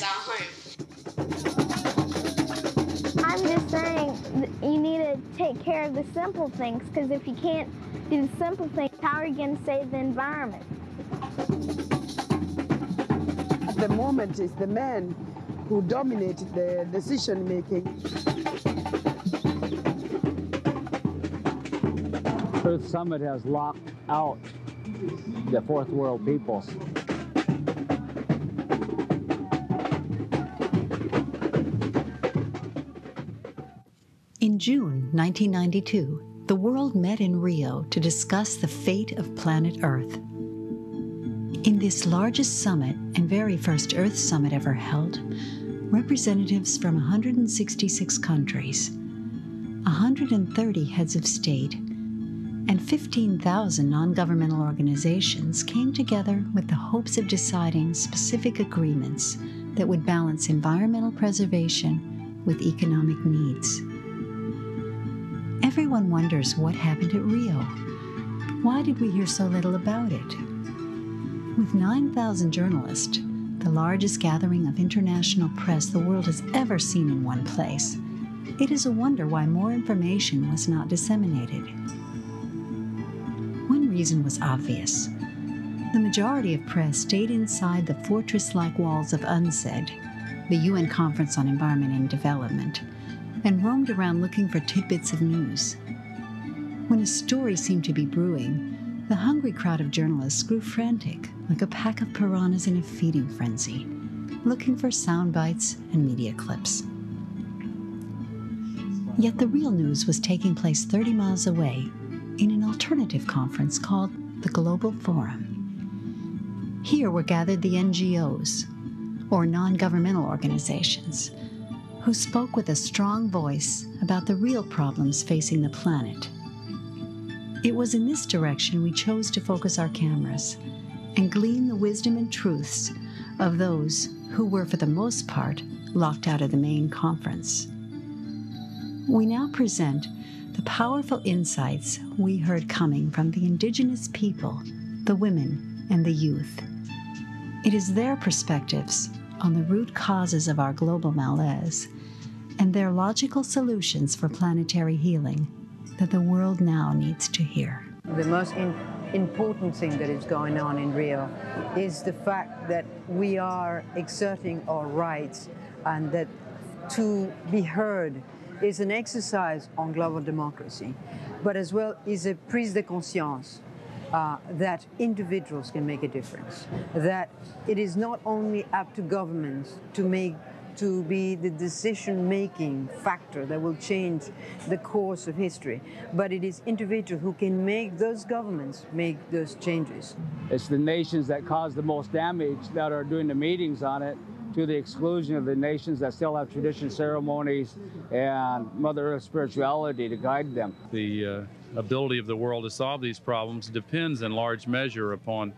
as our home. I'm just saying you need to take care of the simple things, because if you can't do the simple things, how are you going to save the environment? At the moment, it's the men who dominate the decision-making. Earth Summit has locked out the fourth world peoples. In June 1992, the world met in Rio to discuss the fate of planet Earth. In this largest summit and very first Earth Summit ever held, representatives from 166 countries, 130 heads of state, and 15,000 non-governmental organizations came together with the hopes of deciding specific agreements that would balance environmental preservation with economic needs. Everyone wonders what happened at Rio. Why did we hear so little about it? With 9,000 journalists, the largest gathering of international press the world has ever seen in one place, it is a wonder why more information was not disseminated. The reason was obvious. The majority of press stayed inside the fortress-like walls of UNCED, the UN Conference on Environment and Development, and roamed around looking for tidbits of news. When a story seemed to be brewing, the hungry crowd of journalists grew frantic, like a pack of piranhas in a feeding frenzy, looking for sound bites and media clips. Yet the real news was taking place 30 miles away, in an alternative conference called the Global Forum. Here were gathered the NGOs, or non-governmental organizations, who spoke with a strong voice about the real problems facing the planet. It was in this direction we chose to focus our cameras and glean the wisdom and truths of those who were, for the most part, locked out of the main conference. We now present the powerful insights we heard coming from the indigenous people, the women, and the youth. It is their perspectives on the root causes of our global malaise and their logical solutions for planetary healing that the world now needs to hear. The most important thing that is going on in Rio is the fact that we are exerting our rights, and that to be heard is an exercise on global democracy, but as well is a prise de conscience that individuals can make a difference, that it is not only up to governments to be the decision-making factor that will change the course of history, but it is individuals who can make those governments make those changes. It's the nations that cause the most damage that are doing the meetings on it, to the exclusion of the nations that still have tradition, ceremonies, and Mother Earth's spirituality to guide them. The ability of the world to solve these problems depends in large measure upon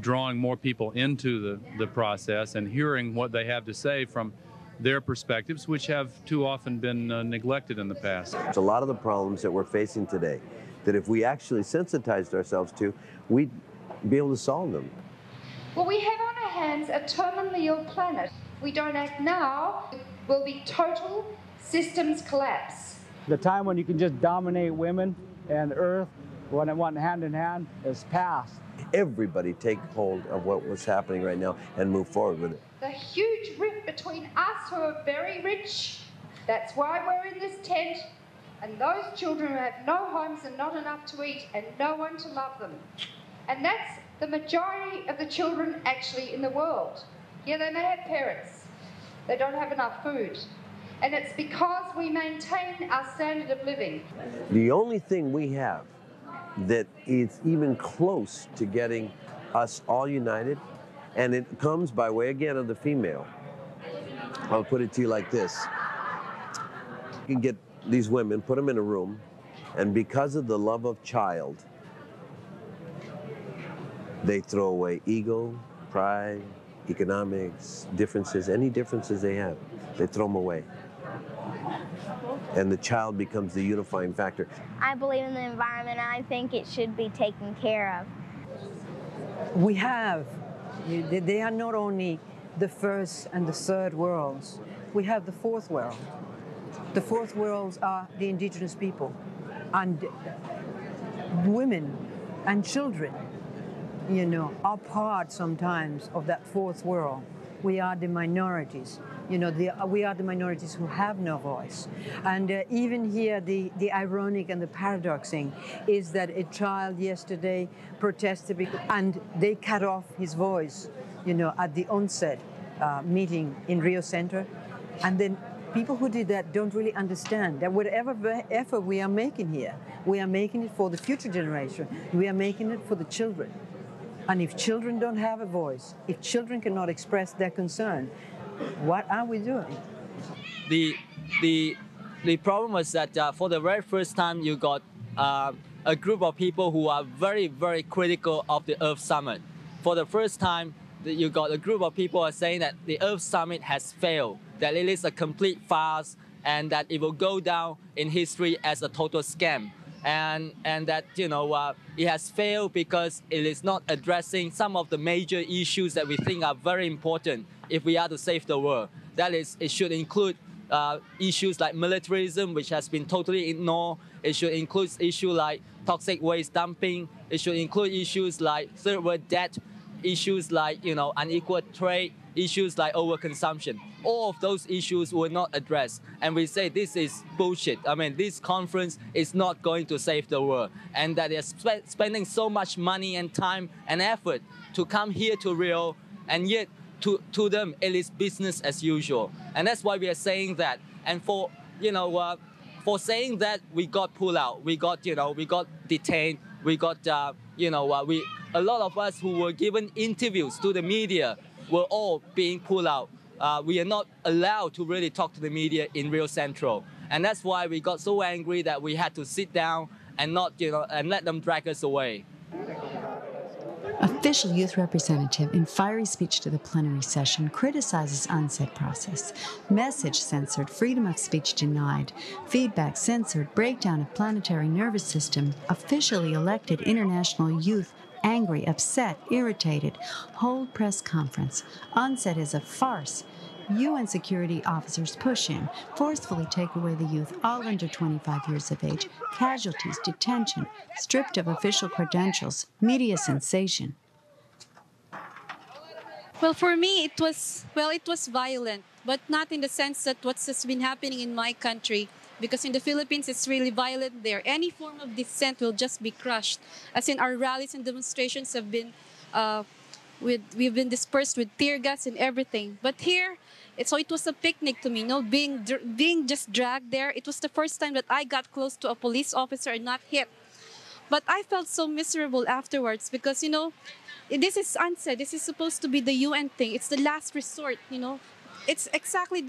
drawing more people into the process and hearing what they have to say from their perspectives, which have too often been neglected in the past. It's a lot of the problems that we're facing today that if we actually sensitized ourselves to, we'd be able to solve them. Well, we have on our hands a terminally ill planet. If we don't act now, it will be total systems collapse. The time when you can just dominate women and Earth, when it went hand in hand, is past. Everybody take hold of what was happening right now and move forward with it. The huge rift between us who are very rich, that's why we're in this tent, and those children who have no homes and not enough to eat and no one to love them. And that's the majority of the children actually in the world. Yeah, they may have parents. They don't have enough food. And it's because we maintain our standard of living. The only thing we have that is even close to getting us all united, and it comes by way, again, of the female. I'll put it to you like this. You can get these women, put them in a room, and because of the love of child, they throw away ego, pride, economics, differences, any differences they have. They throw them away. And the child becomes the unifying factor. I believe in the environment. I think it should be taken care of. We have. They are not only the first and the third worlds. We have the fourth world. The fourth worlds are the indigenous people and women and children, you know, are part sometimes of that fourth world. We are the minorities, you know, we are the minorities who have no voice. And even here, the ironic and the paradoxing is that a child yesterday protested and they cut off his voice, you know, at the UNCED meeting in Rio Centro. And then people who did that don't really understand that whatever effort we are making here, we are making it for the future generation. We are making it for the children. And if children don't have a voice, if children cannot express their concern, what are we doing? The problem was that for the very first time, you got a group of people who are very, very critical of the Earth Summit. For the first time, you got a group of people who are saying that the Earth Summit has failed, that it is a complete farce, and that it will go down in history as a total scam. And that, you know, it has failed because it is not addressing some of the major issues that we think are very important if we are to save the world. That is, it should include issues like militarism, which has been totally ignored. It should include issues like toxic waste dumping. It should include issues like third world debt, issues like, you know, unequal trade, issues like overconsumption. All of those issues were not addressed. And we say this is bullshit. I mean, this conference is not going to save the world. And that they're spending so much money and time and effort to come here to Rio, and yet to them, it is business as usual. And that's why we are saying that. And for, you know, for saying that, we got pulled out. We got, you know, we got detained. We got, you know, a lot of us who were given interviews to the media were all being pulled out. We are not allowed to really talk to the media in Rio Centro. And that's why we got so angry that we had to sit down and not, you know, and let them drag us away. Official youth representative in fiery speech to the plenary session criticizes UNCED process. Message censored, freedom of speech denied, feedback censored, breakdown of planetary nervous system, officially elected international youth angry, upset, irritated, hold press conference. UNCED is a farce. UN security officers push in, forcefully take away the youth all under 25 years of age, casualties, detention, stripped of official credentials, media sensation. Well, for me, it was violent, but not in the sense that what has been happening in my country. Because in the Philippines, it's really violent there. Any form of dissent will just be crushed. As in, our rallies and demonstrations have been, we've been dispersed with tear gas and everything. But here, so it was a picnic to me, you know, being just dragged there. It was the first time that I got close to a police officer and not hit. But I felt so miserable afterwards because, you know, this is UNCED. This is supposed to be the UN thing. It's the last resort, you know. It's exactly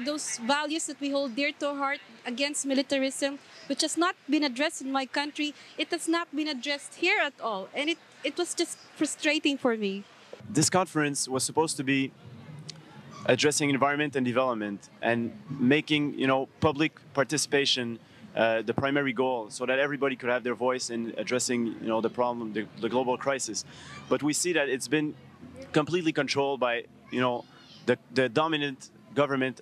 those values that we hold dear to our heart against militarism, which has not been addressed in my country. It has not been addressed here at all. And it was just frustrating for me. This conference was supposed to be addressing environment and development and making, you know, public participation the primary goal so that everybody could have their voice in addressing, you know, the problem, the global crisis. But we see that it's been completely controlled by, you know, the dominant government,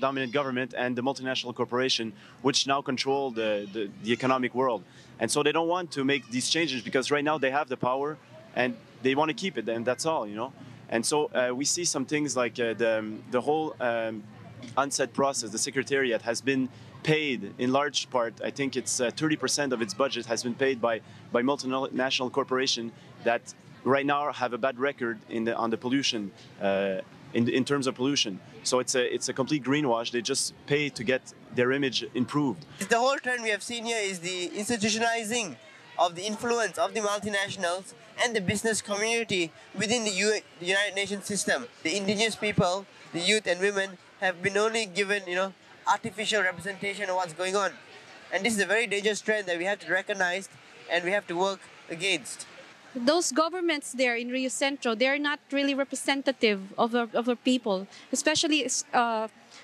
dominant government and the multinational corporation, which now control the economic world. And so they don't want to make these changes because right now they have the power and they want to keep it, and that's all, you know. And so we see some things like the whole UNCED process, the Secretariat has been paid in large part. I think it's 30% of its budget has been paid by multinational corporation that right now have a bad record on the pollution in terms of pollution. So it's a complete greenwash. They just pay to get their image improved. The whole trend we have seen here is the institutionalizing of the influence of the multinationals and the business community within the United Nations system. The indigenous people, the youth and women have been only given, you know, artificial representation of what's going on. And this is a very dangerous trend that we have to recognize and we have to work against. Those governments there in Rio Centro, they're not really representative of our people, especially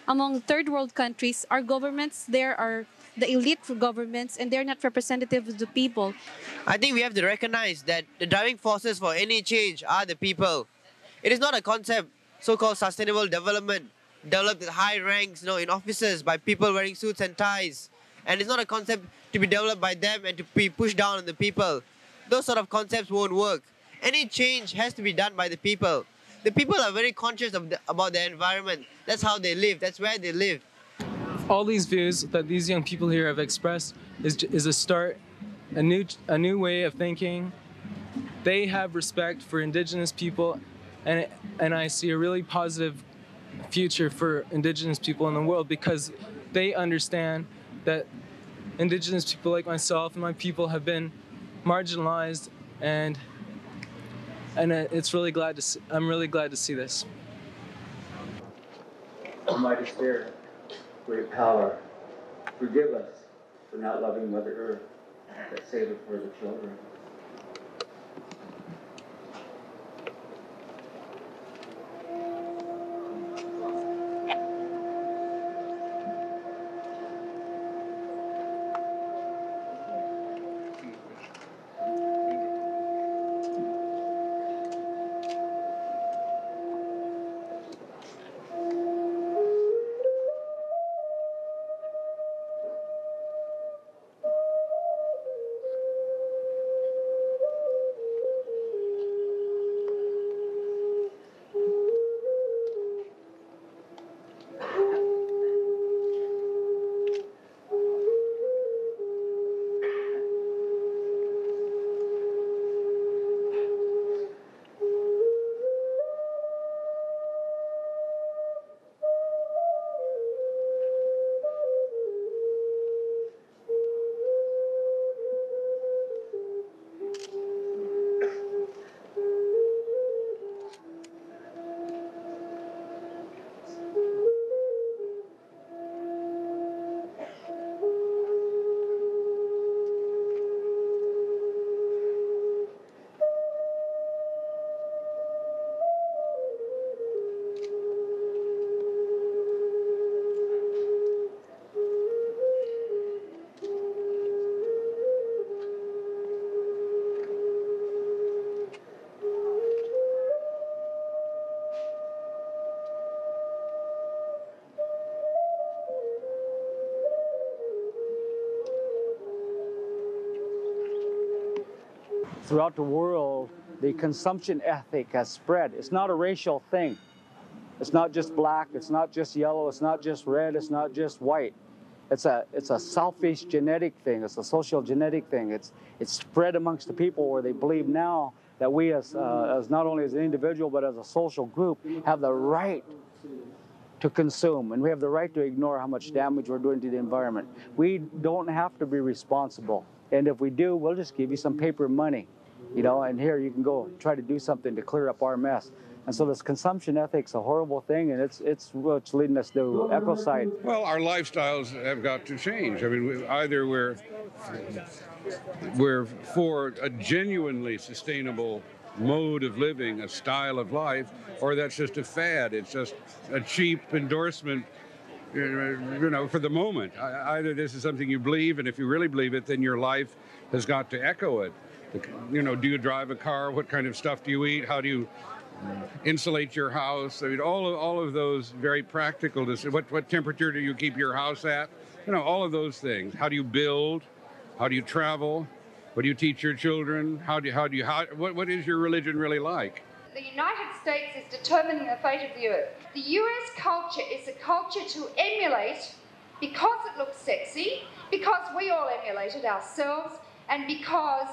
among third world countries. Our governments there are the elite governments and they're not representative of the people. I think we have to recognize that the driving forces for any change are the people. It is not a concept, so-called sustainable development, developed at high ranks, you know, in offices by people wearing suits and ties. And it's not a concept to be developed by them and to be pushed down on the people. Those sort of concepts won't work. Any change has to be done by the people. The people are very conscious of about their environment. That's how they live. That's where they live. All these views that these young people here have expressed is a start, a new way of thinking. They have respect for indigenous people, and I see a really positive future for indigenous people in the world because they understand that indigenous people like myself and my people have been marginalized, and it's really glad to see, I'm really glad to see this. Almighty Spirit, great power, forgive us for not loving Mother Earth, that save it for the children. Throughout the world, the consumption ethic has spread. It's not a racial thing. It's not just black, it's not just yellow, it's not just red, it's not just white. It's a selfish genetic thing, it's a social genetic thing. It's spread amongst the people where they believe now that we as not only as an individual, but as a social group have the right to consume, and we have the right to ignore how much damage we're doing to the environment. We don't have to be responsible. And if we do, we'll just give you some paper money, you know, and here you can go try to do something to clear up our mess. And so this consumption ethic's a horrible thing, and it's leading us to ecocide. Well, our lifestyles have got to change. I mean, either we're for a genuinely sustainable mode of living, a style of life, or that's just a fad. It's just a cheap endorsement, you know, for the moment. Either this is something you believe, and if you really believe it, then your life has got to echo it. You know, do you drive a car? What kind of stuff do you eat? How do you insulate your house? I mean, all of those very practical decisions. What temperature do you keep your house at? You know, all of those things. How do you build? How do you travel? What do you teach your children? What is your religion really like? The United States is determining the fate of the earth. The US culture is a culture to emulate because it looks sexy, because we all emulate it ourselves, and because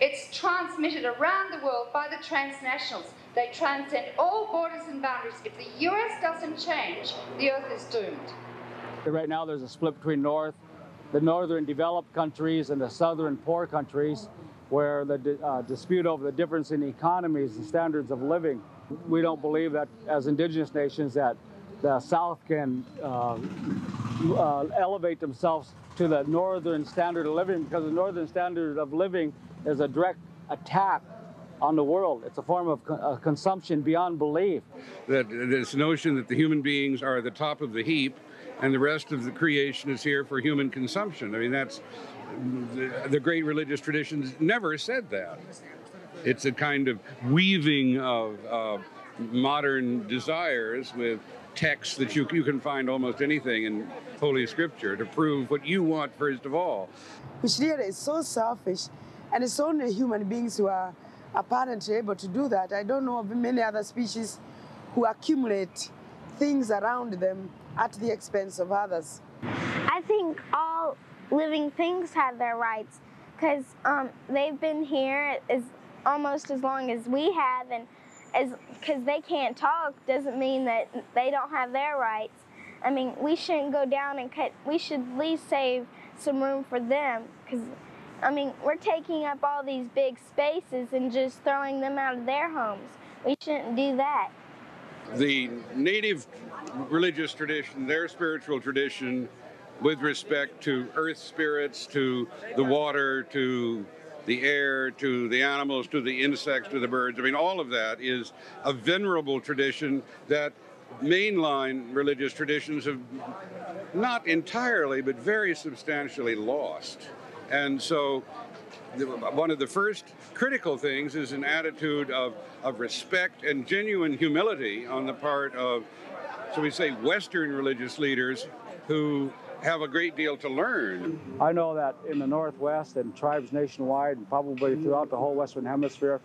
it's transmitted around the world by the transnationals. They transcend all borders and boundaries. If the US doesn't change, the earth is doomed. Right now there's a split between the northern developed countries and the southern poor countries, where the dispute over the difference in economies and standards of living. We don't believe that as indigenous nations that the South can elevate themselves to the northern standard of living, because the northern standard of living is a direct attack on the world. It's a form of consumption beyond belief. That this notion that the human beings are at the top of the heap and the rest of the creation is here for human consumption. I mean, that's the great religious traditions never said that. It's a kind of weaving of modern desires with texts that you can find almost anything in Holy Scripture to prove what you want first of all. Which really is so selfish, and it's only human beings who are apparently able to do that. I don't know of many other species who accumulate things around them at the expense of others. I think all living things have their rights because they've been here as almost as long as we have, and because they can't talk doesn't mean that they don't have their rights. I mean, we shouldn't go down and cut, we should at least save some room for them, because I mean, we're taking up all these big spaces and just throwing them out of their homes. We shouldn't do that. The native religious tradition, their spiritual tradition, with respect to earth spirits, to the water, to the air, to the animals, to the insects, to the birds, I mean, all of that is a venerable tradition that mainline religious traditions have not entirely, but very substantially lost. And so one of the first critical things is an attitude of respect and genuine humility on the part of, so we say, Western religious leaders who have a great deal to learn. I know that in the Northwest and tribes nationwide and probably throughout the whole Western Hemisphere,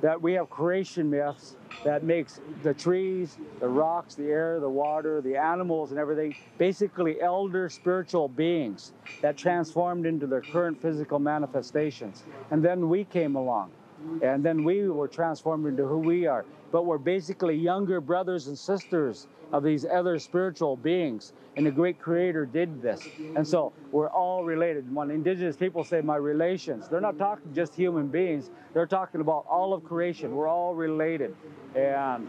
that we have creation myths that makes the trees, the rocks, the air, the water, the animals and everything, basically elder spiritual beings that transformed into their current physical manifestations. And then we came along, and then we were transformed into who we are. But we're basically younger brothers and sisters of these other spiritual beings, and the great creator did this. And so we're all related. When indigenous people say my relations, they're not talking just human beings, they're talking about all of creation. We're all related. And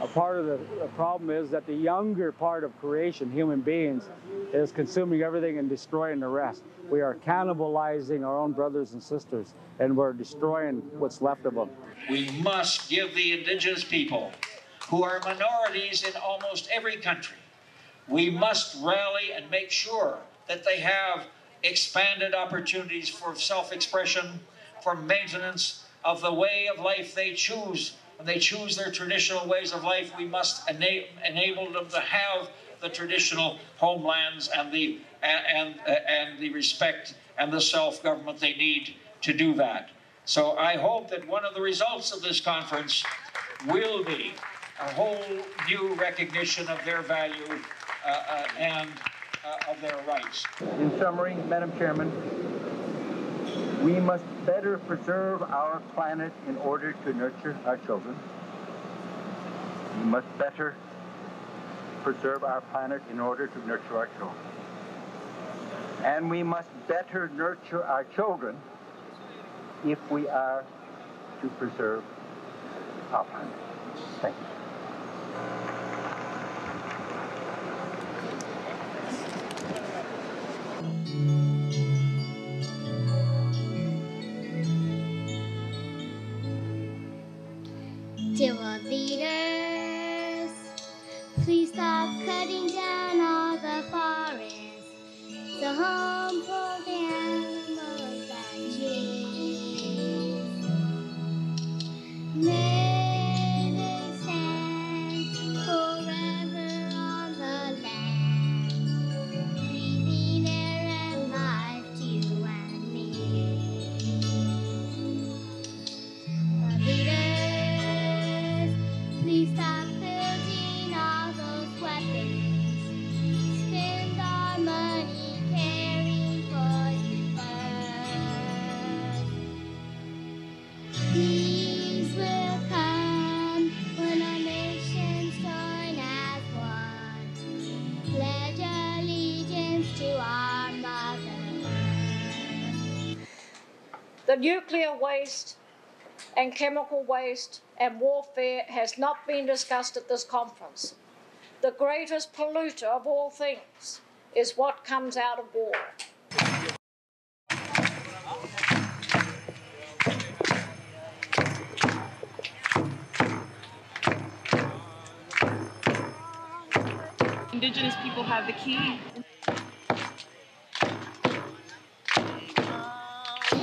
a part of the problem is that the younger part of creation, human beings, is consuming everything and destroying the rest. We are cannibalizing our own brothers and sisters, and we're destroying what's left of them. We must give the indigenous people, who are minorities in almost every country, we must rally and make sure that they have expanded opportunities for self-expression, for maintenance of the way of life they choose. When they choose their traditional ways of life, we must enable them to have the traditional homelands and the respect and the self-government they need to do that. So I hope that one of the results of this conference will be a whole new recognition of their value and of their rights. In summary, Madam Chairman, we must better preserve our planet in order to nurture our children. We must better preserve our planet in order to nurture our children. And we must better nurture our children if we are to preserve our planet. Thank you. Dear world leaders, please stop cutting down all the forests, the home for the animals and trees. May they stand forever on the land, breathing air and life to you and me. Leaders, please stop building all those weapons. Spend our money caring for the earth. Peace will come when our nations join as one. Pledge allegiance to our mother. The nuclear waste and chemical waste and warfare has not been discussed at this conference. The greatest polluter of all things is what comes out of war. Indigenous people have the key.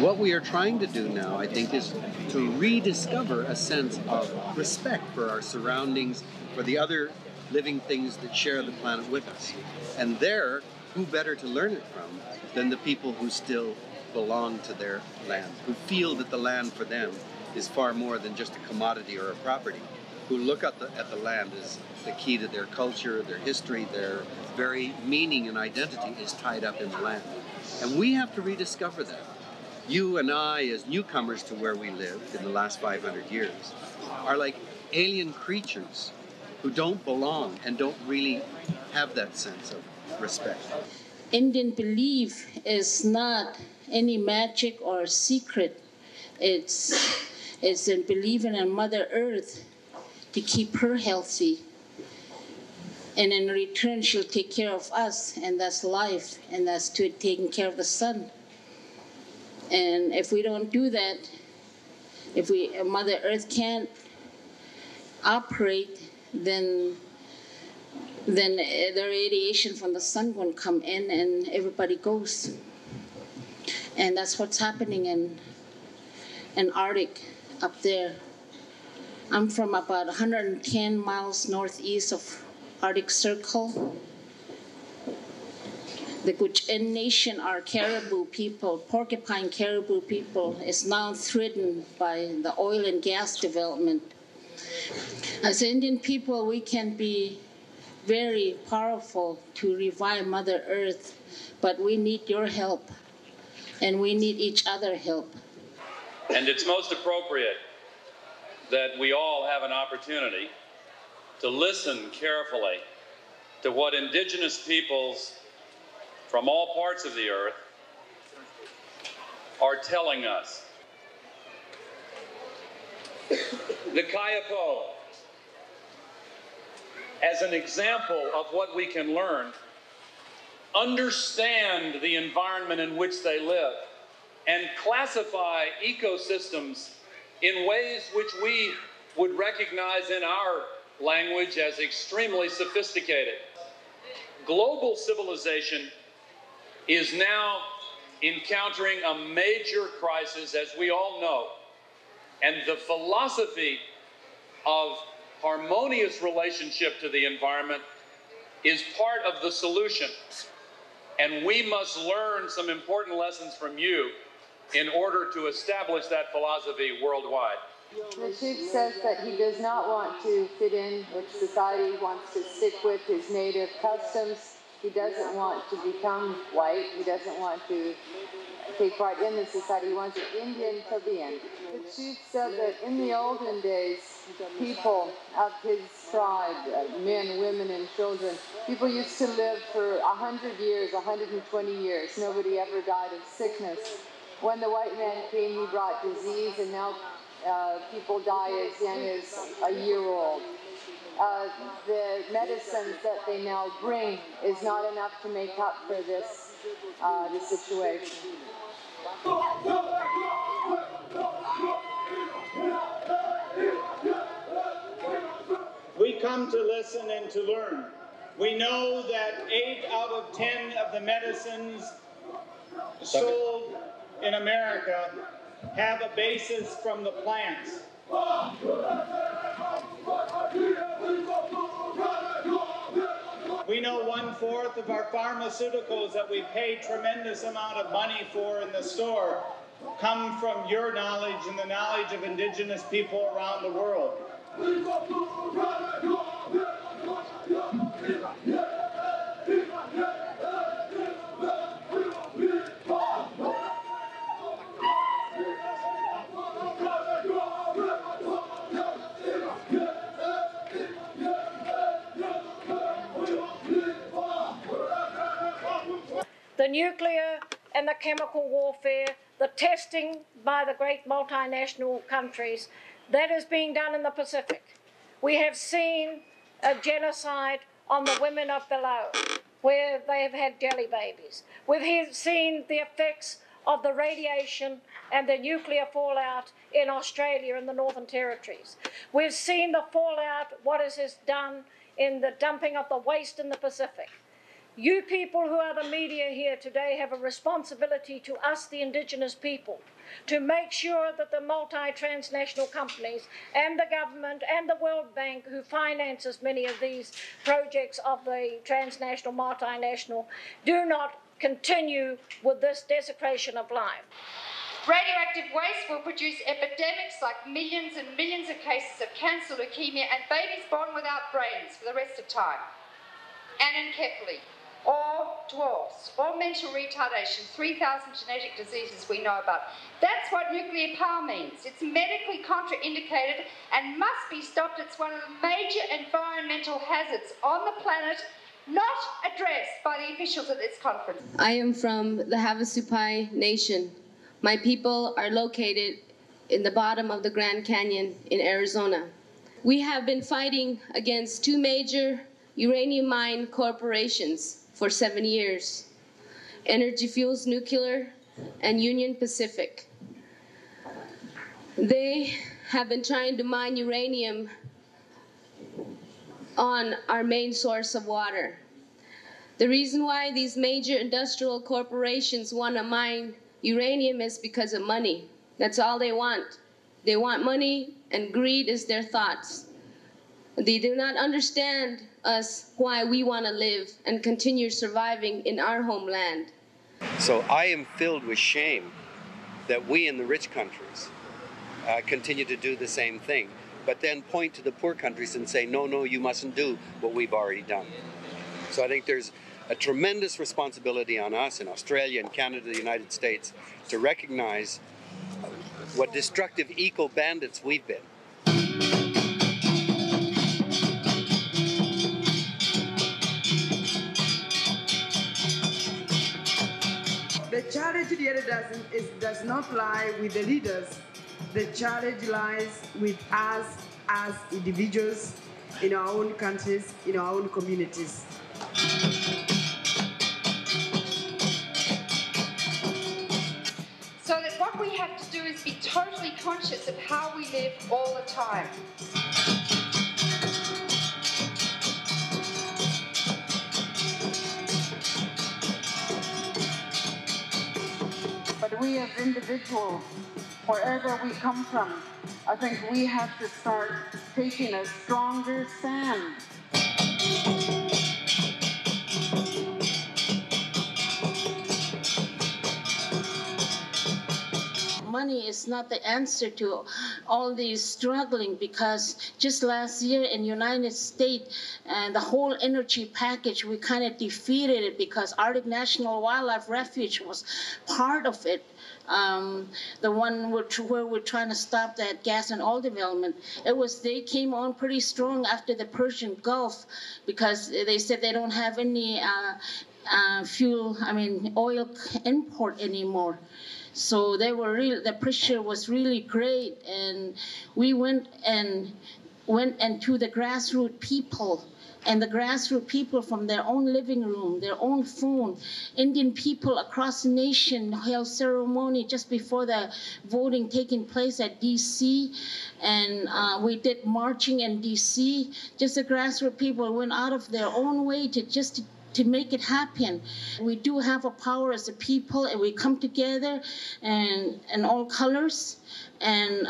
what we are trying to do now, I think, is to rediscover a sense of respect for our surroundings, for the other living things that share the planet with us. And there, who better to learn it from than the people who still belong to their land, who feel that the land for them is far more than just a commodity or a property, who look at the land as the key to their culture, their history, their very meaning and identity is tied up in the land. And we have to rediscover that. You and I, as newcomers to where we lived in the last 500 years, are like alien creatures who don't belong and don't really have that sense of respect. Indian belief is not any magic or secret. It's in believing in Mother Earth to keep her healthy. And in return, she'll take care of us, and that's life, and that's to taking care of the sun. And if we don't do that, if Mother Earth can't operate, then the radiation from the sun won't come in, and everybody goes. And that's what's happening in Arctic up there. I'm from about 110 miles northeast of Arctic Circle. The Gwich'in Nation are caribou people, porcupine caribou people. It's now threatened by the oil and gas development. As Indian people, we can be very powerful to revive Mother Earth, but we need your help, and we need each other's help. And it's most appropriate that we all have an opportunity to listen carefully to what indigenous peoples from all parts of the earth are telling us. The Kayapo, as an example of what we can learn, understand the environment in which they live and classify ecosystems in ways which we would recognize in our language as extremely sophisticated. Global civilization is now encountering a major crisis, as we all know, and the philosophy of harmonious relationship to the environment is part of the solution. And we must learn some important lessons from you in order to establish that philosophy worldwide. The chief says that he does not want to fit in with society, wants to stick with his native customs. He doesn't want to become white. He doesn't want to take part in the society. He wants an Indian to be in. The chief said that in the olden days, people of his tribe, men, women, and children, people used to live for 100 years, 120 years. Nobody ever died of sickness. When the white man came, he brought disease, and now people die as young as a year old. The medicines that they now bring is not enough to make up for this the situation. We come to listen and to learn. We know that 8 out of 10 of the medicines sold in America have a basis from the plants. We know 1/4 of our pharmaceuticals that we pay tremendous amount of money for in the store come from your knowledge and the knowledge of indigenous people around the world. The nuclear and the chemical warfare, the testing by the great multinational countries, that is being done in the Pacific. We have seen a genocide on the women of Below, where they have had jelly babies. We've seen the effects of the radiation and the nuclear fallout in Australia and the Northern Territories. We've seen the fallout, what it has done in the dumping of the waste in the Pacific. You people who are the media here today have a responsibility to us, the indigenous people, to make sure that the multi-transnational companies and the government and the World Bank, who finances many of these projects of the transnational, multinational, do not continue with this desecration of life. Radioactive waste will produce epidemics like millions and millions of cases of cancer, leukemia, and babies born without brains for the rest of time. Annan Kepley. Or dwarfs, or mental retardation, 3,000 genetic diseases we know about. That's what nuclear power means. It's medically contraindicated and must be stopped. It's one of the major environmental hazards on the planet, not addressed by the officials at this conference. I am from the Havasupai Nation. My people are located in the bottom of the Grand Canyon in Arizona. We have been fighting against two major uranium mine corporations for 7 years, Energy Fuels Nuclear and Union Pacific. They have been trying to mine uranium on our main source of water. The reason why these major industrial corporations want to mine uranium is because of money. That's all they want. They want money, and greed is their thoughts. They do not understand us, why we want to live and continue surviving in our homeland. So I am filled with shame that we in the rich countries continue to do the same thing, but then point to the poor countries and say, no, no, you mustn't do what we've already done. So I think there's a tremendous responsibility on us in Australia and Canada, the United States, to recognize what destructive eco-bandits we've been. The challenge really does not lie with the leaders. The challenge lies with us as individuals in our own countries, in our own communities. So that what we have to do is be totally conscious of how we live all the time. We as individuals, wherever we come from, I think we have to start taking a stronger stand. Money is not the answer to all these struggling, because just last year in United States, the whole energy package, we kind of defeated it because Arctic National Wildlife Refuge was part of it. The one where we're trying to stop that gas and oil development. It was, they came on pretty strong after the Persian Gulf, because they said they don't have any oil import anymore. So they were really, the pressure was really great, and we went to the grassroots people, and the grassroots people from their own living room, their own phone. Indian people across the nation held ceremony just before the voting taking place at D.C., and we did marching in D.C. Just the grassroots people went out of their own way to just to make it happen. We do have a power as a people, and we come together and all colors and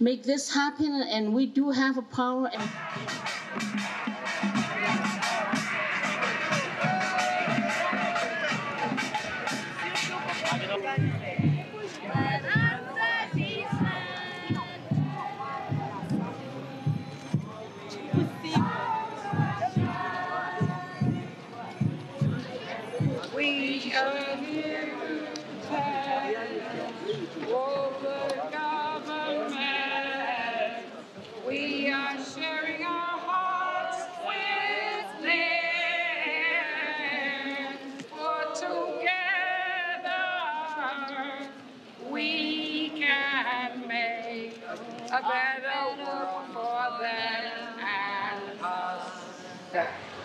make this happen, and we do have a power.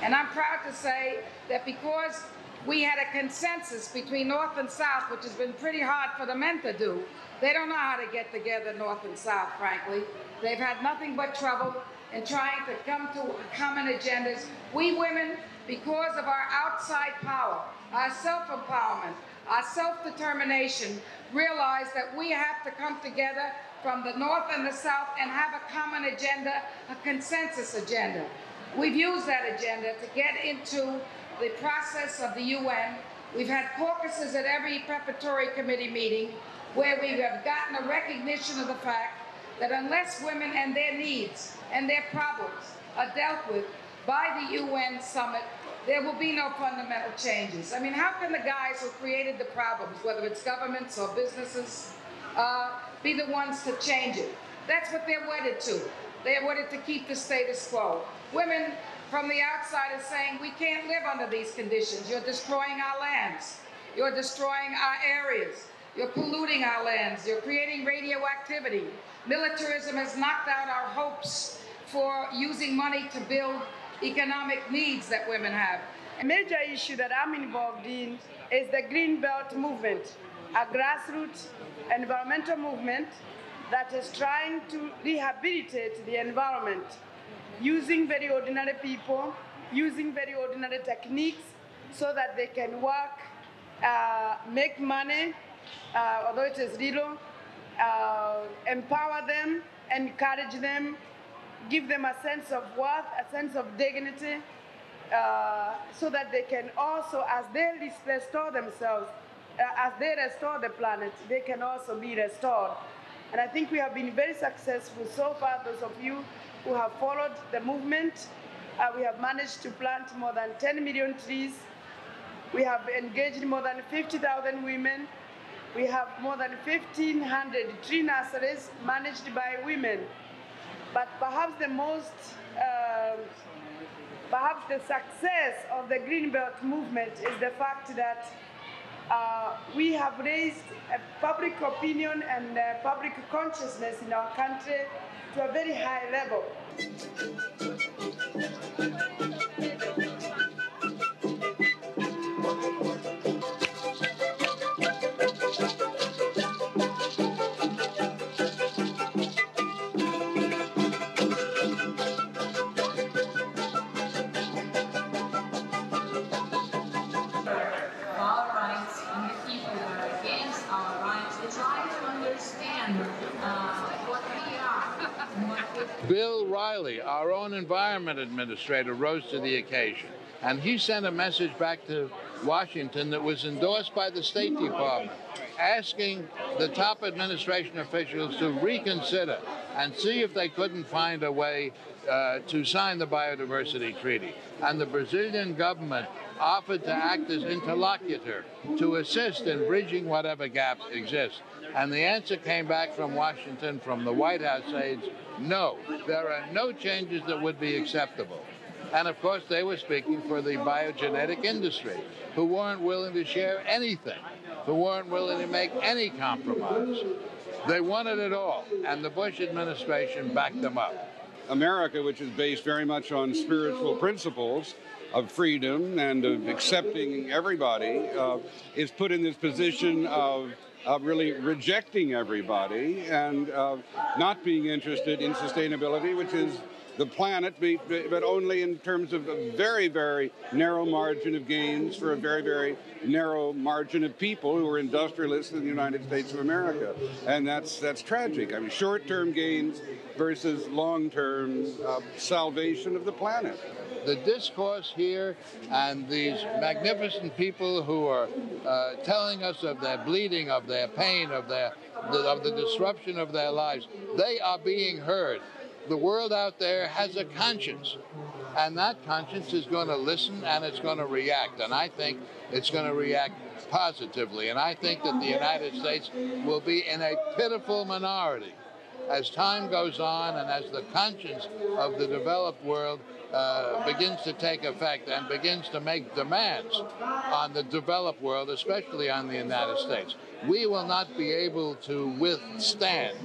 And I'm proud to say that because we had a consensus between North and South, which has been pretty hard for the men to do, they don't know how to get together, North and South, frankly. They've had nothing but trouble, and trying to come to common agendas. We women, because of our outside power, our self-empowerment, our self-determination, realize that we have to come together from the North and the South and have a common agenda, a consensus agenda. We've used that agenda to get into the process of the UN. We've had caucuses at every preparatory committee meeting where we have gotten a recognition of the fact that unless women and their needs and their problems are dealt with by the UN summit, there will be no fundamental changes. I mean, how can the guys who created the problems, whether it's governments or businesses, be the ones to change it? That's what they're wedded to. They're wedded to keep the status quo. Women from the outside are saying, we can't live under these conditions. You're destroying our lands. You're destroying our areas. You're polluting our lands. You're creating radioactivity. Militarism has knocked out our hopes for using money to build economic needs that women have. A major issue that I'm involved in is the Green Belt Movement, a grassroots environmental movement that is trying to rehabilitate the environment using very ordinary people, using very ordinary techniques so that they can work, make money, although it is little, empower them, encourage them, give them a sense of worth, a sense of dignity, so that they can also, as they restore themselves, as they restore the planet, they can also be restored. And I think we have been very successful so far. Those of you who have followed the movement, we have managed to plant more than 10 million trees. We have engaged more than 50,000 women. We have more than 1,500 tree nurseries managed by women. But perhaps the most, perhaps the success of the Green Belt Movement is the fact that we have raised a public opinion and public consciousness in our country to a very high level. Bill Riley, our own Environment Administrator, rose to the occasion, and he sent a message back to Washington that was endorsed by the State Department, asking the top administration officials to reconsider and see if they couldn't find a way to sign the biodiversity treaty. And the Brazilian government offered to act as interlocutor to assist in bridging whatever gaps exist. And the answer came back from Washington, from the White House aides, no, there are no changes that would be acceptable. And of course, they were speaking for the biogenetic industry, who weren't willing to share anything, who weren't willing to make any compromise. They wanted it all, and the Bush administration backed them up. America, which is based very much on spiritual principles of freedom and of accepting everybody, is put in this position of really rejecting everybody and not being interested in sustainability, which is the planet, but only in terms of a very, very narrow margin of gains for a very, very narrow margin of people who are industrialists in the United States of America. And that's tragic. I mean, short-term gains versus long-term salvation of the planet. The discourse here and these magnificent people who are telling us of their bleeding, of their pain, of the disruption of their lives, they are being heard. The world out there has a conscience, and that conscience is going to listen and it's going to react. And I think it's going to react positively. And I think that the United States will be in a pitiful minority as time goes on and as the conscience of the developed world begins to take effect and begins to make demands on the developed world, especially on the United States. We will not be able to withstand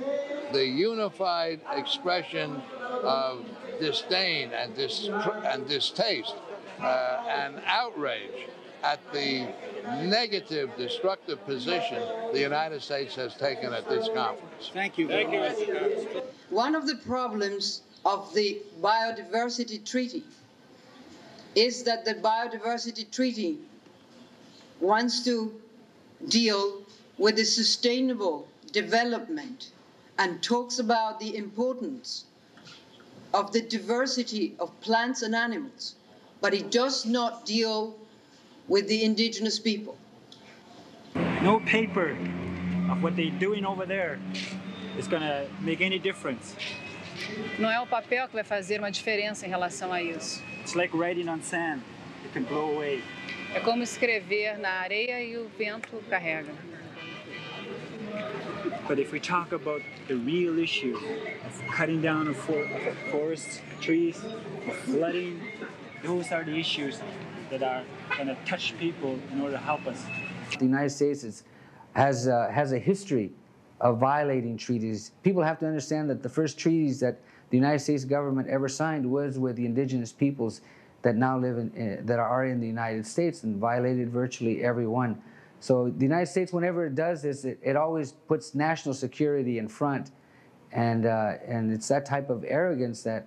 the unified expression of disdain and distaste and outrage at the negative, destructive position the United States has taken at this conference. Thank you. Thank you. One of the problems of the Biodiversity Treaty is that the Biodiversity Treaty wants to deal with the sustainable development and talks about the importance of the diversity of plants and animals, but it does not deal with the indigenous people. No paper of what they're doing over there is going to make any difference. Não é o papel que vai fazer uma diferença em relação a isso. It's like writing on sand. It can blow away. É como escrever na areia e o vento carrega. But if we talk about the real issue of cutting down of forests, trees, of flooding, those are the issues that are going to touch people in order to help us. The United States has a history of violating treaties. People have to understand that the first treaties that the United States government ever signed was with the indigenous peoples that now live in, that are in the United States, and violated virtually every one. So the United States, whenever it does this, it always puts national security in front, and it's that type of arrogance, that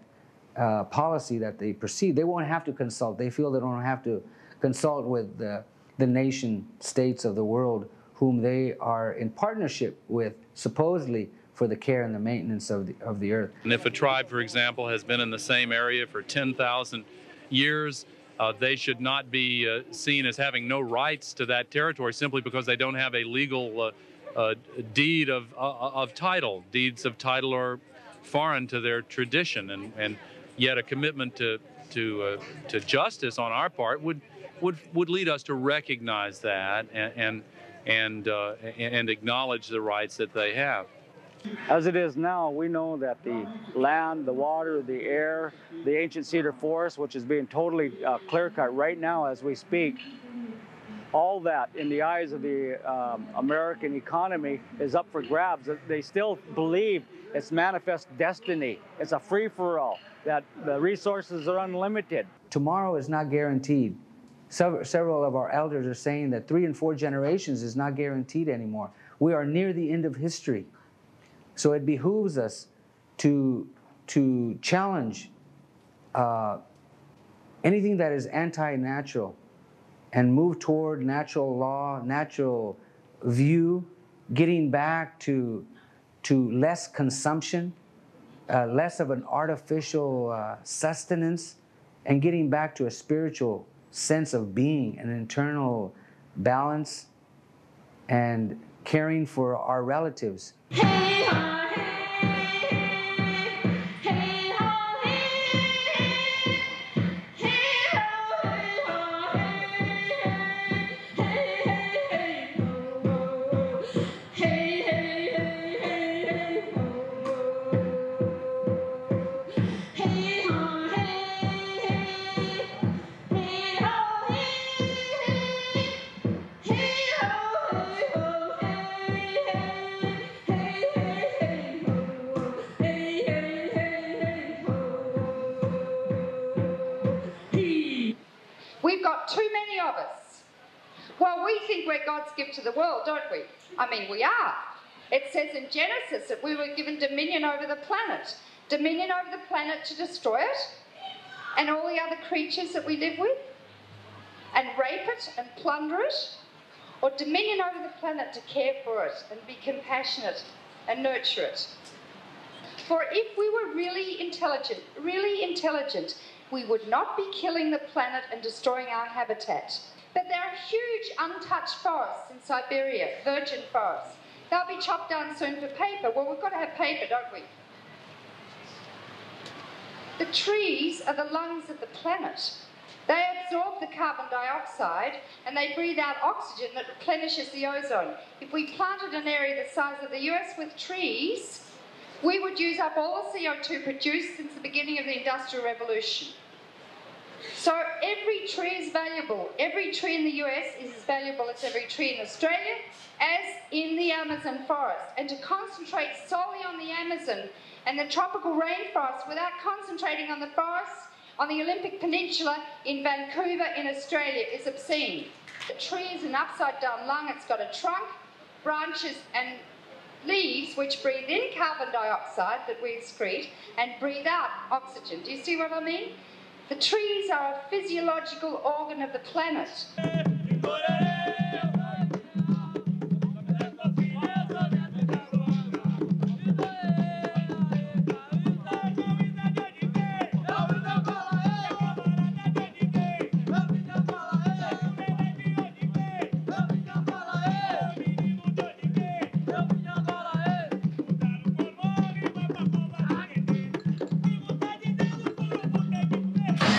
policy that they perceive. They won't have to consult. They feel they don't have to consult with the nation states of the world, whom they are in partnership with, supposedly, for the care and the maintenance of the earth. And if a tribe, for example, has been in the same area for 10,000 years, they should not be seen as having no rights to that territory simply because they don't have a legal deed of title. Deeds of title are foreign to their tradition, and yet a commitment to justice on our part would lead us to recognize that and acknowledge the rights that they have. As it is now, we know that the land, the water, the air, the ancient cedar forest, which is being totally clear-cut right now as we speak, all that in the eyes of the American economy is up for grabs. They still believe it's manifest destiny. It's a free-for-all, that the resources are unlimited. Tomorrow is not guaranteed. Several of our elders are saying that 3 and 4 generations is not guaranteed anymore. We are near the end of history. So it behooves us to challenge anything that is anti-natural and move toward natural law, natural view, getting back to less consumption, less of an artificial sustenance, and getting back to a spiritual sense of being, an internal balance, and caring for our relatives. Hey, hi. To the world, don't we? I mean, we are. It says in Genesis that we were given dominion over the planet to destroy it and all the other creatures that we live with, and rape it and plunder it, or dominion over the planet to care for it and be compassionate and nurture it. For if we were really intelligent, we would not be killing the planet and destroying our habitat. But there are huge untouched forests in Siberia, virgin forests. They'll be chopped down soon for paper. Well, we've got to have paper, don't we? The trees are the lungs of the planet. They absorb the carbon dioxide and they breathe out oxygen that replenishes the ozone. If we planted an area the size of the US with trees, we would use up all the CO2 produced since the beginning of the Industrial Revolution. So every tree is valuable. Every tree in the US is as valuable as every tree in Australia, as in the Amazon forest. And to concentrate solely on the Amazon and the tropical rainforest without concentrating on the forests on the Olympic Peninsula in Vancouver in Australia is obscene. The tree is an upside-down lung. It's got a trunk, branches and leaves which breathe in carbon dioxide that we excrete and breathe out oxygen. Do you see what I mean? The trees are a physiological organ of the planet.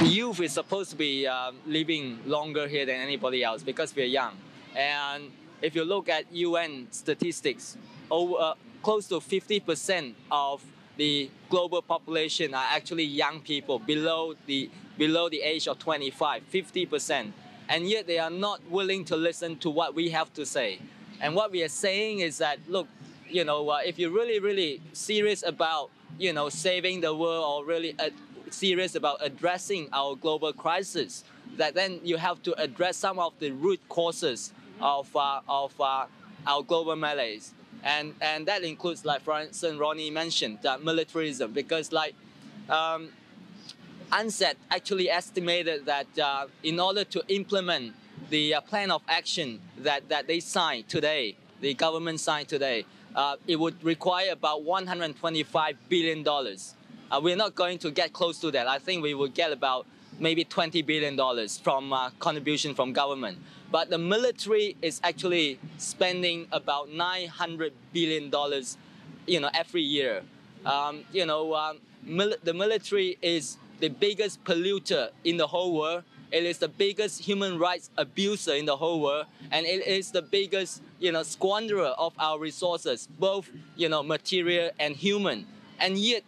Youth is supposed to be living longer here than anybody else because we're young. And if you look at UN statistics, close to 50% of the global population are actually young people below the age of 25, 50%. And yet they are not willing to listen to what we have to say. And what we are saying is that, look, you know, if you're really, really serious about, you know, saving the world or really serious about addressing our global crisis, that then you have to address some of the root causes of our global malaise, and that includes, like for instance, Ronnie mentioned, militarism, because like UNCED actually estimated that in order to implement the plan of action that they signed today, the government signed today, it would require about $125 billion. We're not going to get close to that. I think we will get about maybe $20 billion from contribution from government. But the military is actually spending about $900 billion, you know, every year. The military is the biggest polluter in the whole world. It is the biggest human rights abuser in the whole world, and it is the biggest, you know, squanderer of our resources, both, you know, material and human. And yet,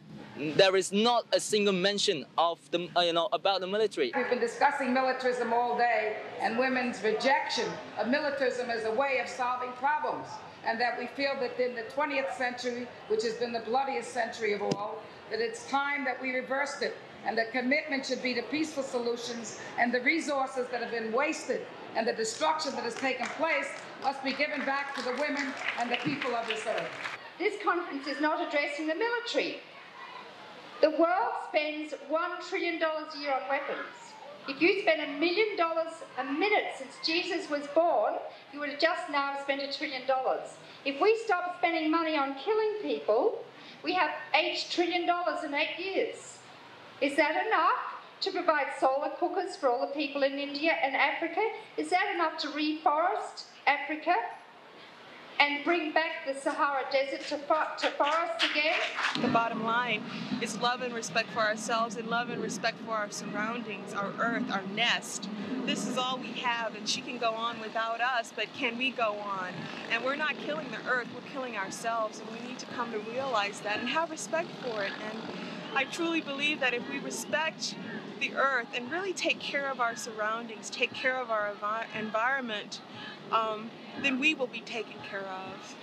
there is not a single mention of the, you know, about the military. We've been discussing militarism all day and women's rejection of militarism as a way of solving problems, and that we feel that in the 20th century, which has been the bloodiest century of all, that it's time that we reversed it, and the commitment should be to peaceful solutions, and the resources that have been wasted and the destruction that has taken place must be given back to the women and the people of this earth. This conference is not addressing the military. The world spends $1 trillion a year on weapons. If you spend $1 million a minute since Jesus was born, you would have just now spent $1 trillion. If we stop spending money on killing people, we have $8 trillion in 8 years. Is that enough to provide solar cookers for all the people in India and Africa? Is that enough to reforest Africa and bring back the Sahara Desert to forest again? The bottom line is love and respect for ourselves and love and respect for our surroundings, our earth, our nest. This is all we have, and she can go on without us, but can we go on? And we're not killing the earth, we're killing ourselves, and we need to come to realize that and have respect for it. And I truly believe that if we respect the earth and really take care of our surroundings, take care of our environment, then we will be taken care of.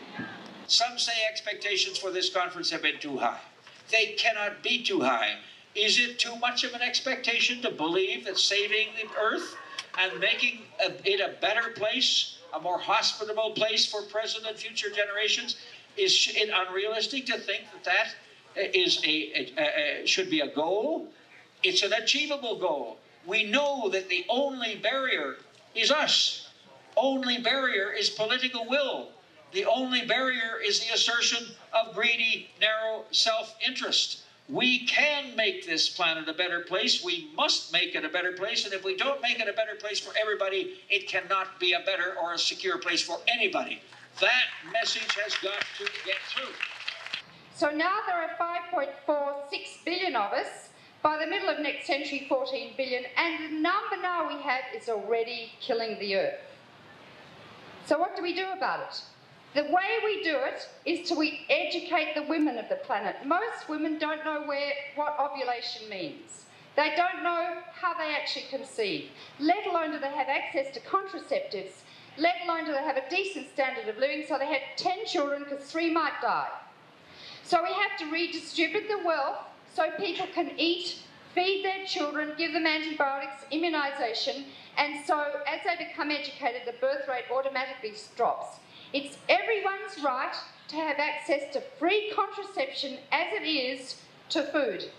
Some say expectations for this conference have been too high. They cannot be too high. Is it too much of an expectation to believe that saving the earth and making it a better place, a more hospitable place for present and future generations, is it unrealistic to think that that is should be a goal? It's an achievable goal. We know that the only barrier is us. Only barrier is political will. The only barrier is the assertion of greedy, narrow self-interest. We can make this planet a better place. We must make it a better place. And if we don't make it a better place for everybody, it cannot be a better or a secure place for anybody. That message has got to get through. So now there are 5.46 billion of us. By the middle of next century, 14 billion. And the number now we have is already killing the earth. So what do we do about it? The way we do it is we educate the women of the planet. Most women don't know what ovulation means. They don't know how they actually conceive, let alone do they have access to contraceptives, let alone do they have a decent standard of living, so they had 10 children because 3 might die. So we have to redistribute the wealth so people can eat, feed their children, give them antibiotics, immunisation, and so as they become educated, the birth rate automatically drops. It's everyone's right to have access to free contraception as it is to food.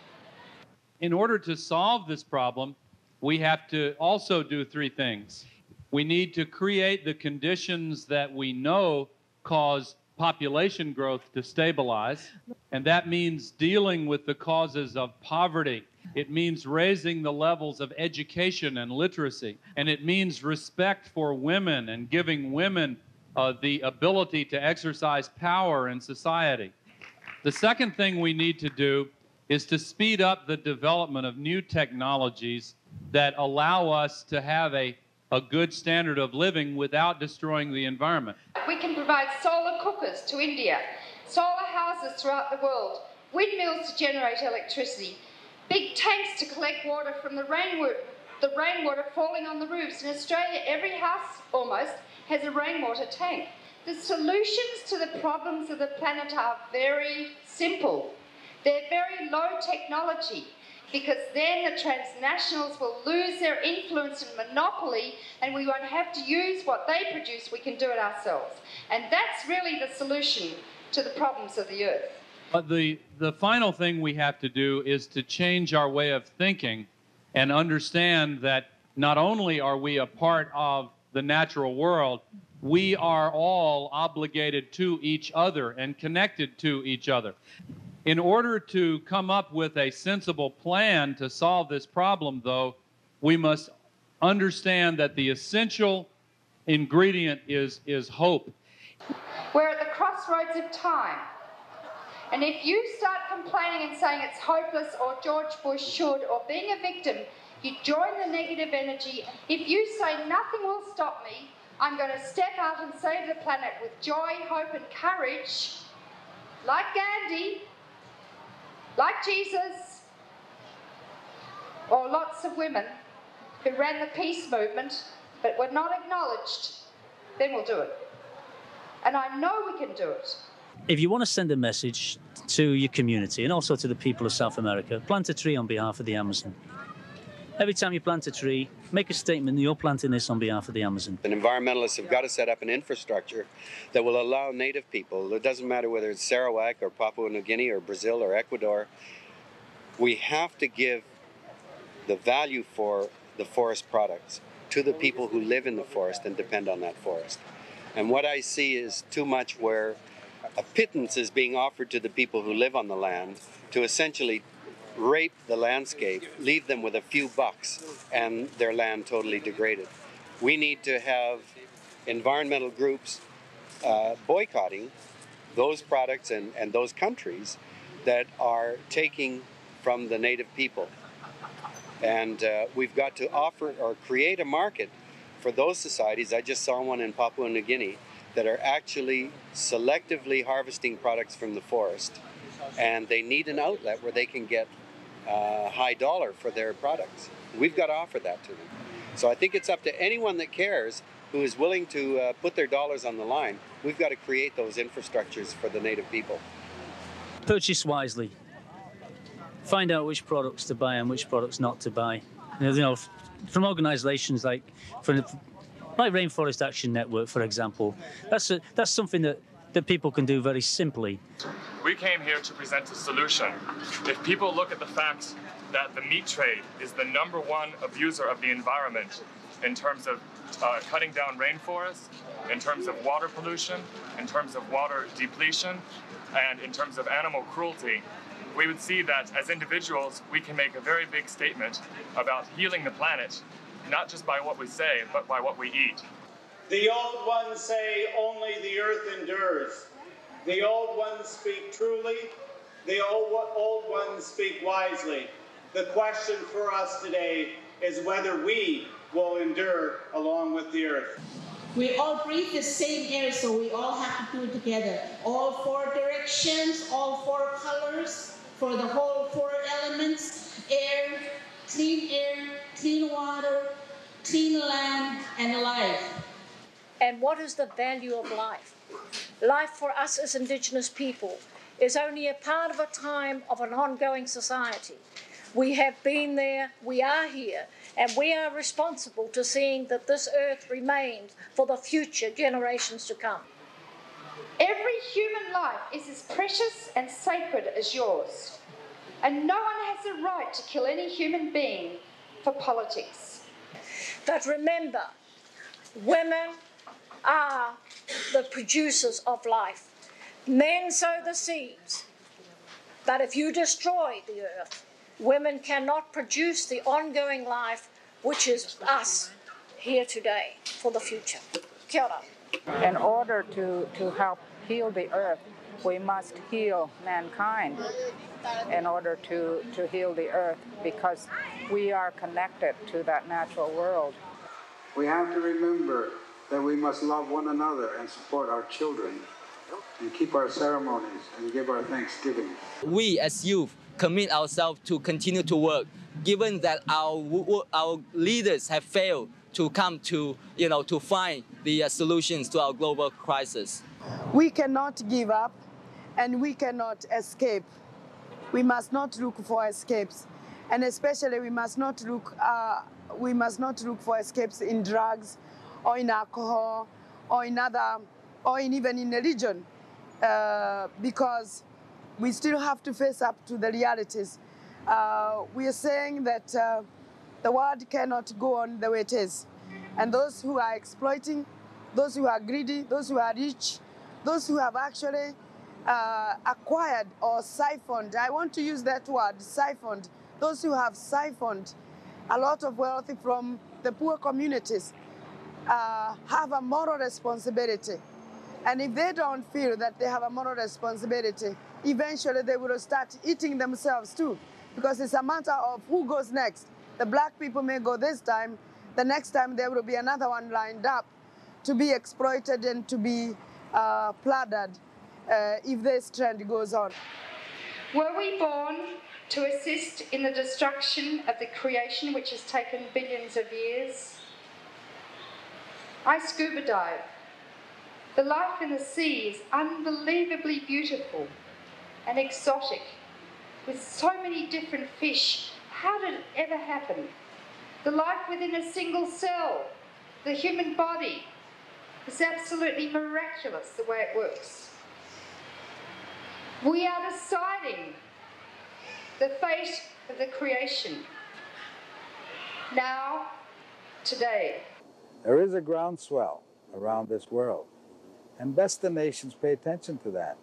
In order to solve this problem, we have to also do three things. We need to create the conditions that we know cause population growth to stabilize, and that means dealing with the causes of poverty. It means raising the levels of education and literacy, and it means respect for women and giving women the ability to exercise power in society. The second thing we need to do is to speed up the development of new technologies that allow us to have a good standard of living without destroying the environment. We can provide solar cookers to India, solar houses throughout the world, windmills to generate electricity, big tanks to collect water from the rainwater falling on the roofs. In Australia, every house almost has a rainwater tank. The solutions to the problems of the planet are very simple. They're very low technology, because then the transnationals will lose their influence and monopoly, and we won't have to use what they produce, we can do it ourselves. And that's really the solution to the problems of the earth. But the final thing we have to do is to change our way of thinking and understand that not only are we a part of the natural world, we are all obligated to each other and connected to each other. In order to come up with a sensible plan to solve this problem, though, we must understand that the essential ingredient is hope. We're at the crossroads of time. And if you start complaining and saying it's hopeless or George Bush should or being a victim, you join the negative energy. If you say nothing will stop me, I'm going to step out and save the planet with joy, hope and courage, like Gandhi, like Jesus, or lots of women who ran the peace movement but were not acknowledged, then we'll do it. And I know we can do it. If you want to send a message to your community and also to the people of South America, plant a tree on behalf of the Amazon. Every time you plant a tree, make a statement that you're planting this on behalf of the Amazon. And environmentalists have got to set up an infrastructure that will allow native people, it doesn't matter whether it's Sarawak or Papua New Guinea or Brazil or Ecuador, we have to give the value for the forest products to the people who live in the forest and depend on that forest. And what I see is too much where a pittance is being offered to the people who live on the land to essentially rape the landscape, leave them with a few bucks, and their land totally degraded. We need to have environmental groups boycotting those products and those countries that are taking from the native people. And we've got to offer or create a market for those societies. I just saw one in Papua New Guinea that are actually selectively harvesting products from the forest, and they need an outlet where they can get high dollar for their products. We've got to offer that to them. So I think it's up to anyone that cares who is willing to put their dollars on the line. We've got to create those infrastructures for the native people. Purchase wisely. Find out which products to buy and which products not to buy. You know from organizations like Rainforest Action Network, for example, that's something that people can do very simply. We came here to present a solution. If people look at the fact that the meat trade is the #1 abuser of the environment in terms of cutting down rainforests, in terms of water pollution, in terms of water depletion, and in terms of animal cruelty, we would see that as individuals, we can make a very big statement about healing the planet, not just by what we say, but by what we eat. The old ones say only the earth endures. The old ones speak truly. The old ones speak wisely. The question for us today is whether we will endure along with the earth. We all breathe the same air, so we all have to do it together. All four directions, all four colors, for the whole four elements: air, clean water, clean land, and life. And what is the value of life? Life for us as Indigenous people is only a part of a time of an ongoing society. We have been there, we are here, and we are responsible to seeing that this earth remains for the future generations to come. Every human life is as precious and sacred as yours, and no one has the right to kill any human being for politics. But remember, women are the producers of life. Men sow the seeds, but if you destroy the earth, women cannot produce the ongoing life which is us here today for the future. Kia ora. In order to help heal the earth, we must heal mankind in order to heal the earth, because we are connected to that natural world. We have to remember that we must love one another and support our children and keep our ceremonies and give our thanksgiving. We as youth commit ourselves to continue to work, given that our leaders have failed to come to, to find the solutions to our global crisis. We cannot give up and we cannot escape. We must not look for escapes, and especially we must not look for escapes in drugs or in alcohol or in other, or in even in religion, because we still have to face up to the realities. We are saying that the world cannot go on the way it is. And those who are exploiting, those who are greedy, those who are rich, those who have actually acquired or siphoned, I want to use that word, siphoned, those who have siphoned a lot of wealth from the poor communities have a moral responsibility. And if they don't feel that they have a moral responsibility, eventually they will start eating themselves too, because it's a matter of who goes next. The black people may go this time, the next time there will be another one lined up to be exploited and to be plundered if this trend goes on. Were we born to assist in the destruction of the creation which has taken billions of years? I scuba dive. The life in the sea is unbelievably beautiful and exotic, with so many different fish. How did it ever happen? The life within a single cell, the human body, is absolutely miraculous the way it works. We are deciding the fate of the creation now, today. There is a groundswell around this world, and best the nations pay attention to that.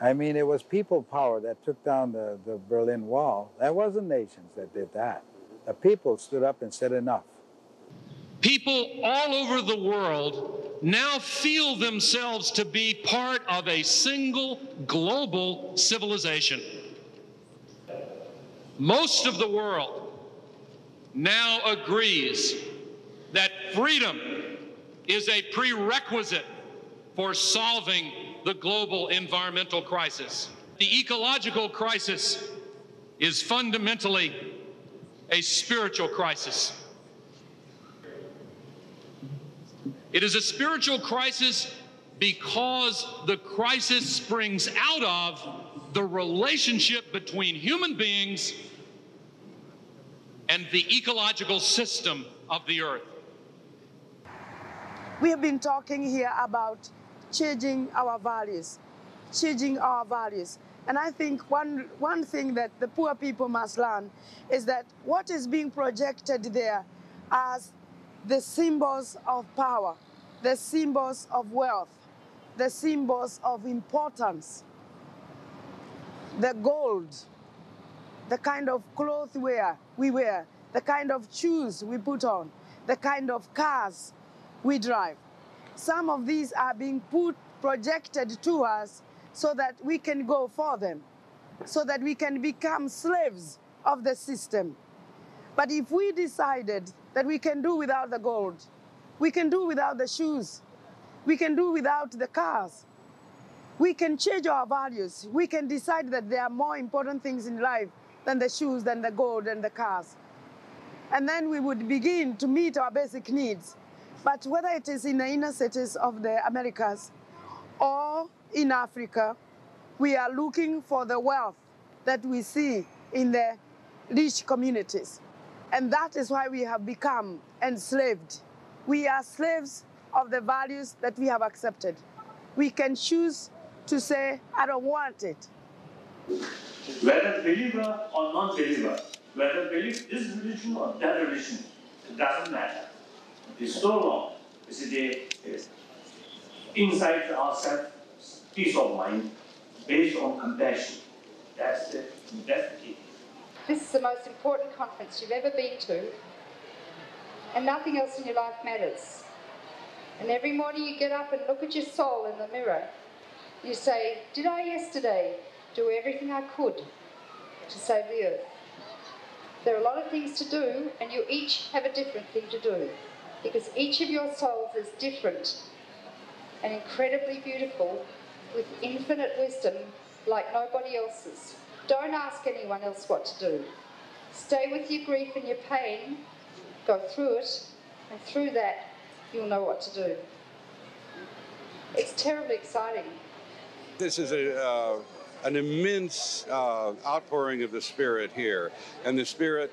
I mean, it was people power that took down the Berlin Wall. That wasn't nations that did that. The people stood up and said enough. People all over the world now feel themselves to be part of a single global civilization. Most of the world now agrees that freedom is a prerequisite for solving the global environmental crisis. The ecological crisis is fundamentally a spiritual crisis. It is a spiritual crisis because the crisis springs out of the relationship between human beings and the ecological system of the earth. We have been talking here about changing our values, And I think one thing that the poor people must learn is that what is being projected there as the symbols of power, the symbols of wealth, the symbols of importance, the gold, the kind of clothes we wear, the kind of shoes we put on, the kind of cars we drive. Some of these are being projected to us so that we can go for them, so that we can become slaves of the system. But if we decided that we can do without the gold, we can do without the shoes, we can do without the cars, we can change our values, we can decide that there are more important things in life than the shoes, than the gold, and the cars. And then we would begin to meet our basic needs. But whether it is in the inner cities of the Americas or in Africa, we are looking for the wealth that we see in the rich communities. And that is why we have become enslaved. We are slaves of the values that we have accepted. we can choose to say, I don't want it. Whether believer or non-believer, whether belief is religion or that religion, it doesn't matter. It is so long as it is inside ourselves, peace of mind, based on compassion. That's the key. This is the most important conference you've ever been to, and nothing else in your life matters. And every morning you get up and look at your soul in the mirror. You say, did I yesterday do everything I could to save the earth? There are a lot of things to do, and you each have a different thing to do, because each of your souls is different and incredibly beautiful, with infinite wisdom like nobody else's. Don't ask anyone else what to do. Stay with your grief and your pain, go through it, and through that you'll know what to do. It's terribly exciting. This is an immense outpouring of the spirit here, and the spirit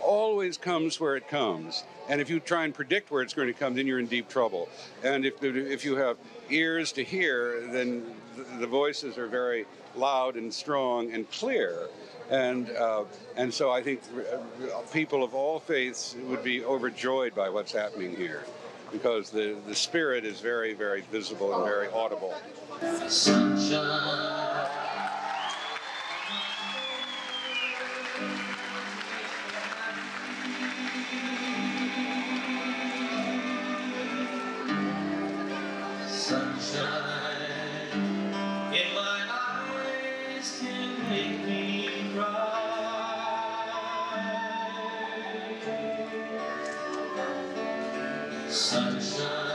always comes where it comes. And if you try and predict where it's going to come, then you're in deep trouble. And if you have ears to hear, then the voices are very loud and strong and clear. And so I think people of all faiths would be overjoyed by what's happening here, because the spirit is very, very visible and very audible. Sunshine. Sunshine in my eyes can make me cry. Sunshine.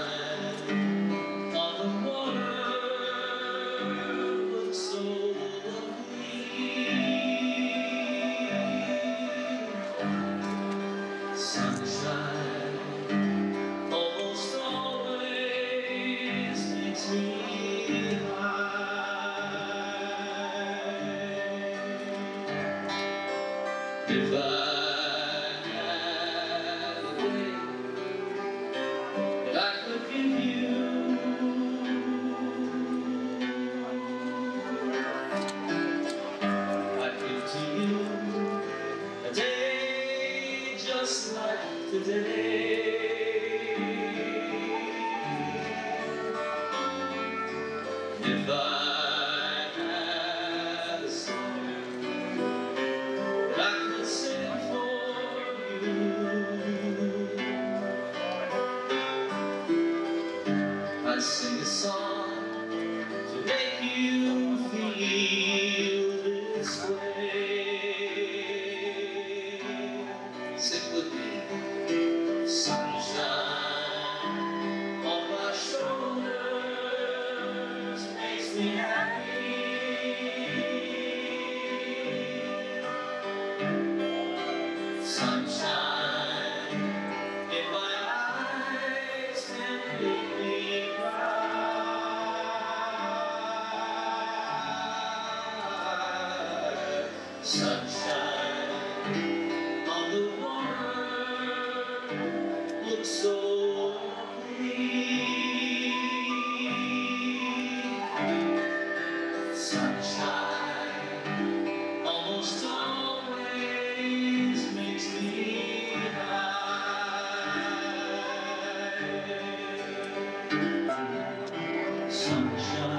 Sunshine.